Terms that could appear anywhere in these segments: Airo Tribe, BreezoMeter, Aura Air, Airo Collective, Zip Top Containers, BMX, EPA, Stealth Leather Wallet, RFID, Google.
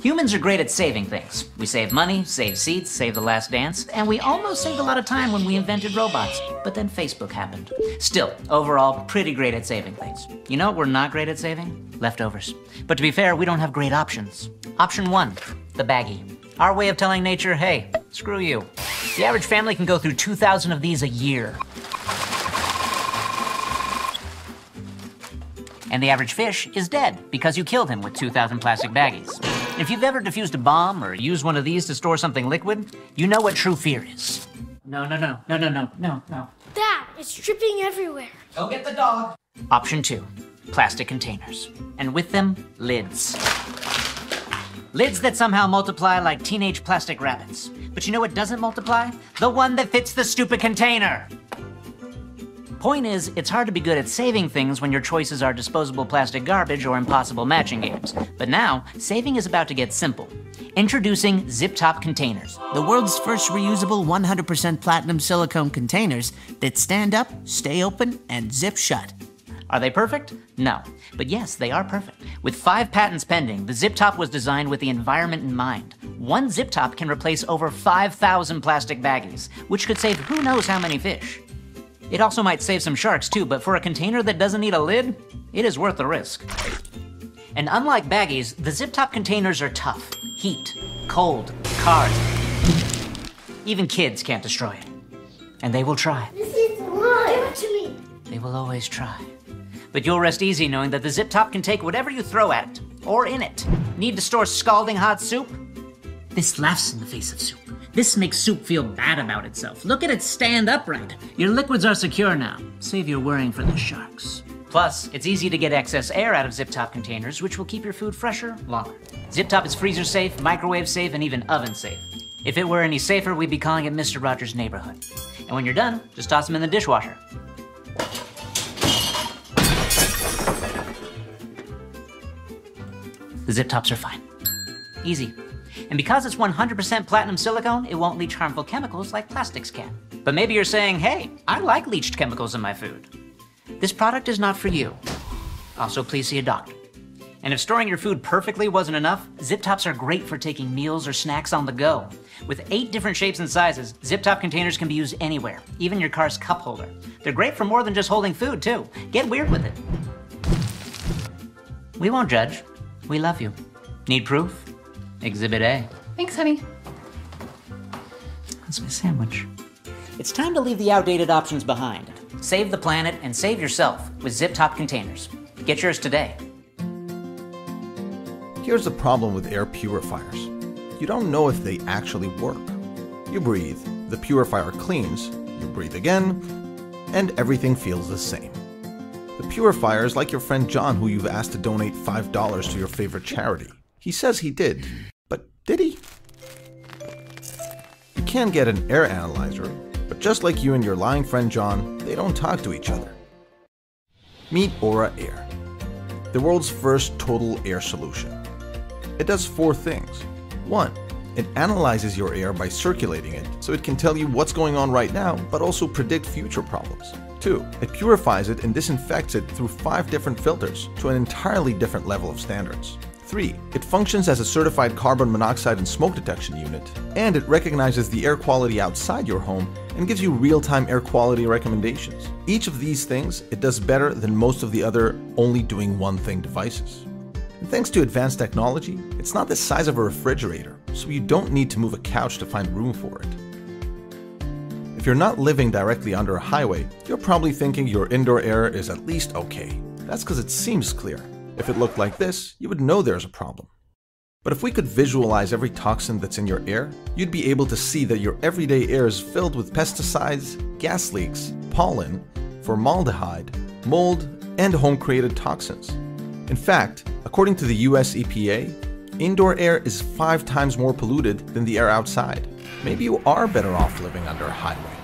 Humans are great at saving things. We save money, save seats, save the last dance, and we almost saved a lot of time when we invented robots, but then Facebook happened. Still, overall, pretty great at saving things. You know what we're not great at saving? Leftovers. But to be fair, we don't have great options. Option one, the baggie. Our way of telling nature, hey, screw you. The average family can go through 2,000 of these a year. And the average fish is dead because you killed him with 2,000 plastic baggies. If you've ever defused a bomb or used one of these to store something liquid, you know what true fear is. No. Dad, it's dripping everywhere. Go get the dog. Option two, plastic containers. And with them, lids. Lids that somehow multiply like teenage plastic rabbits. But you know what doesn't multiply? The one that fits the stupid container. Point is, it's hard to be good at saving things when your choices are disposable plastic garbage or impossible matching games. But now, saving is about to get simple. Introducing Zip Top Containers, the world's first reusable 100% platinum silicone containers that stand up, stay open, and zip shut. Are they perfect? No. But yes, they are perfect. With 5 patents pending, the Zip Top was designed with the environment in mind. One Zip Top can replace over 5,000 plastic baggies, which could save who knows how many fish. It also might save some sharks too, but for a container that doesn't need a lid, it is worth the risk. And unlike baggies, the Zip Top containers are tough. Heat, cold, cars, even kids can't destroy it. And they will try. This is wrong. Give it to me. They will always try. But you'll rest easy knowing that the Zip Top can take whatever you throw at it, or in it. Need to store scalding hot soup? This laughs in the face of soup. This makes soup feel bad about itself. Look at it stand upright. Your liquids are secure now. Save your worrying for the sharks. Plus, it's easy to get excess air out of Zip Top containers, which will keep your food fresher longer. Zip Top is freezer safe, microwave safe, and even oven safe. If it were any safer, we'd be calling it Mr. Rogers' Neighborhood. And when you're done, just toss them in the dishwasher. The Zip Tops are fine. Easy. And because it's 100% platinum silicone, it won't leach harmful chemicals like plastics can. But maybe you're saying, hey, I like leached chemicals in my food. This product is not for you. Also, please see a doctor. And if storing your food perfectly wasn't enough, Zip Tops are great for taking meals or snacks on the go. With 8 different shapes and sizes, Zip Top containers can be used anywhere, even your car's cup holder. They're great for more than just holding food, too. Get weird with it. We won't judge. We love you. Need proof? Exhibit A. Thanks, honey. That's my sandwich. It's time to leave the outdated options behind. Save the planet and save yourself with Zip Top containers. Get yours today. Here's the problem with air purifiers. You don't know if they actually work. You breathe, the purifier cleans, you breathe again, and everything feels the same. The purifier is like your friend John, who you've asked to donate $5 to your favorite charity. He says he did, but did he? You can get an air analyzer, but just like you and your lying friend John, they don't talk to each other. Meet Aura Air, the world's first total air solution. It does 4 things. 1, it analyzes your air by circulating it, so it can tell you what's going on right now, but also predict future problems. 2, it purifies it and disinfects it through 5 different filters to an entirely different level of standards. 3, it functions as a certified carbon monoxide and smoke detection unit, and it recognizes the air quality outside your home and gives you real-time air quality recommendations. Each of these things, it does better than most of the other only doing one thing devices. And thanks to advanced technology, it's not the size of a refrigerator, so you don't need to move a couch to find room for it. If you're not living directly under a highway, you're probably thinking your indoor air is at least okay. That's because it seems clear. If it looked like this, you would know there's a problem. But if we could visualize every toxin that's in your air, you'd be able to see that your everyday air is filled with pesticides, gas leaks, pollen, formaldehyde, mold, and home-created toxins. In fact, according to the US EPA, indoor air is 5 times more polluted than the air outside. Maybe you are better off living under a highway.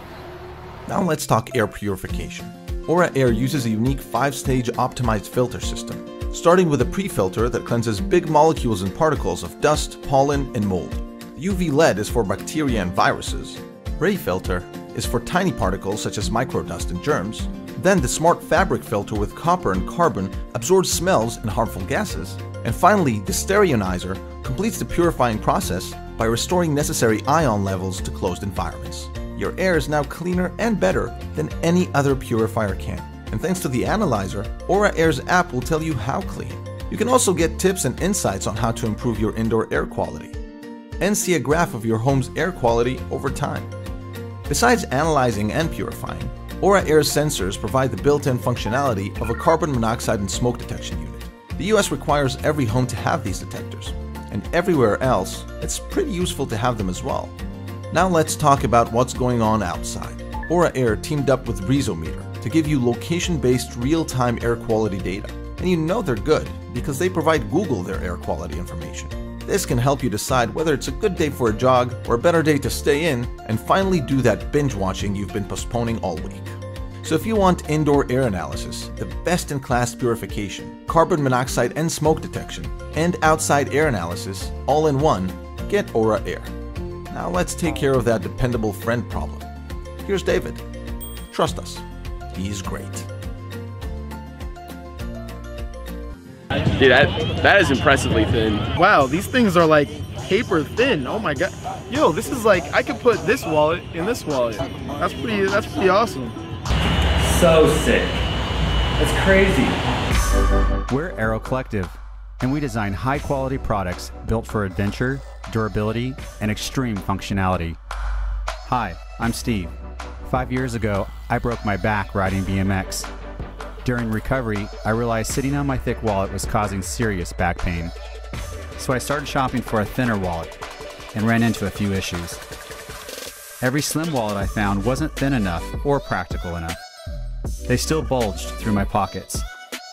Now let's talk air purification. Aura Air uses a unique 5-stage optimized filter system, starting with a pre-filter that cleanses big molecules and particles of dust, pollen, and mold. The UV LED is for bacteria and viruses. Ray filter is for tiny particles such as microdust and germs. Then the smart fabric filter with copper and carbon absorbs smells and harmful gases. And finally, the stereonizer completes the purifying process by restoring necessary ion levels to closed environments. Your air is now cleaner and better than any other purifier can. And thanks to the analyzer, Aura Air's app will tell you how clean. You can also get tips and insights on how to improve your indoor air quality and see a graph of your home's air quality over time. Besides analyzing and purifying, Aura Air's sensors provide the built-in functionality of a carbon monoxide and smoke detection unit. The US requires every home to have these detectors, and everywhere else, it's pretty useful to have them as well. Now let's talk about what's going on outside. Aura Air teamed up with BreezoMeter to give you location-based real-time air quality data. And you know they're good because they provide Google their air quality information. This can help you decide whether it's a good day for a jog or a better day to stay in and finally do that binge watching you've been postponing all week. So if you want indoor air analysis, the best-in-class purification, carbon monoxide and smoke detection, and outside air analysis all in one, get Aura Air. Now let's take care of that dependable friend problem. Here's David. Trust us, he's great. Dude, that is impressively thin. Wow, these things are like paper thin. Oh my god. Yo, this is like, I could put this wallet in this wallet. That's pretty awesome. So sick. That's crazy. We're Airo Collective, and we design high quality products built for adventure, durability, and extreme functionality. Hi, I'm Steve. 5 years ago, I broke my back riding BMX. During recovery, I realized sitting on my thick wallet was causing serious back pain. So I started shopping for a thinner wallet and ran into a few issues. Every slim wallet I found wasn't thin enough or practical enough. They still bulged through my pockets.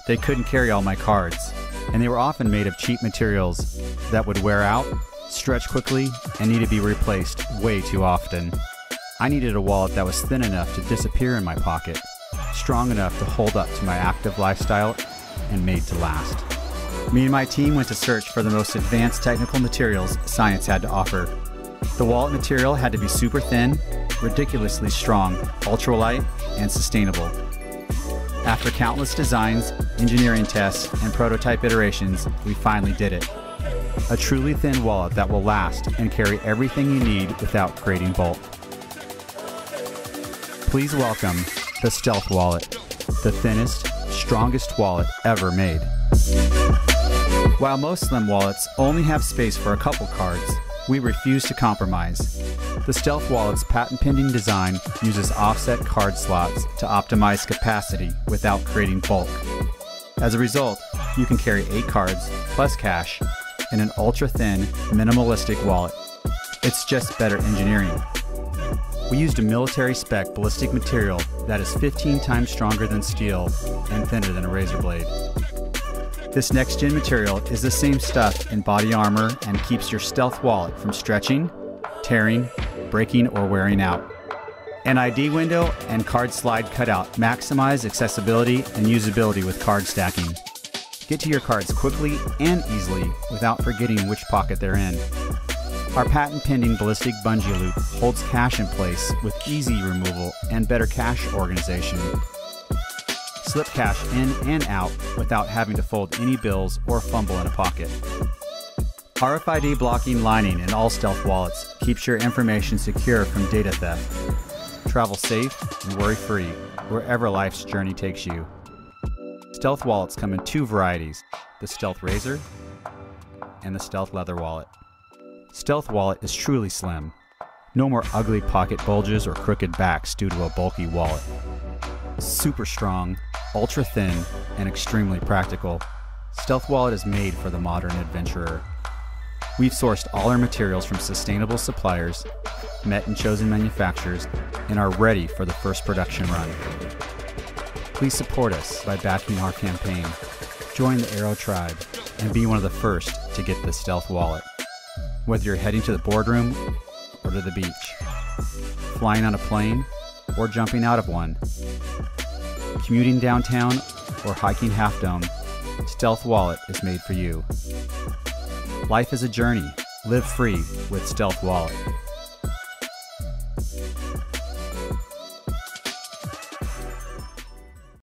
They couldn't carry all my cards, and they were often made of cheap materials that would wear out, stretch quickly, and need to be replaced way too often. I needed a wallet that was thin enough to disappear in my pocket, strong enough to hold up to my active lifestyle, and made to last. Me and my team went to search for the most advanced technical materials science had to offer. The wallet material had to be super thin, ridiculously strong, ultralight, and sustainable. After countless designs, engineering tests, and prototype iterations, we finally did it. A truly thin wallet that will last and carry everything you need without creating bulk. Please welcome the Stealth Wallet, the thinnest, strongest wallet ever made. While most slim wallets only have space for a couple cards, we refuse to compromise. The Stealth Wallet's patent-pending design uses offset card slots to optimize capacity without creating bulk. As a result, you can carry 8 cards, plus cash, in an ultra-thin, minimalistic wallet. It's just better engineering. We used a military-spec ballistic material that is 15 times stronger than steel and thinner than a razor blade. This next-gen material is the same stuff in body armor and keeps your stealth wallet from stretching, tearing, breaking, or wearing out. An ID window and card slide cutout maximize accessibility and usability with card stacking. Get to your cards quickly and easily without forgetting which pocket they're in. Our patent-pending ballistic bungee loop holds cash in place with easy removal and better cash organization. Slip cash in and out without having to fold any bills or fumble in a pocket. RFID blocking lining in all stealth wallets keeps your information secure from data theft. Travel safe and worry-free wherever life's journey takes you. Stealth wallets come in 2 varieties, the Stealth Razor and the Stealth Leather Wallet. Stealth Wallet is truly slim. No more ugly pocket bulges or crooked backs due to a bulky wallet. Super strong, ultra thin, and extremely practical, Stealth Wallet is made for the modern adventurer. We've sourced all our materials from sustainable suppliers, met and chosen manufacturers, and are ready for the first production run. Please support us by backing our campaign. Join the Airo Tribe and be one of the first to get the Stealth Wallet. Whether you're heading to the boardroom or to the beach, flying on a plane or jumping out of one, commuting downtown or hiking Half Dome, Stealth Wallet is made for you. Life is a journey. Live free with Stealth Wallet.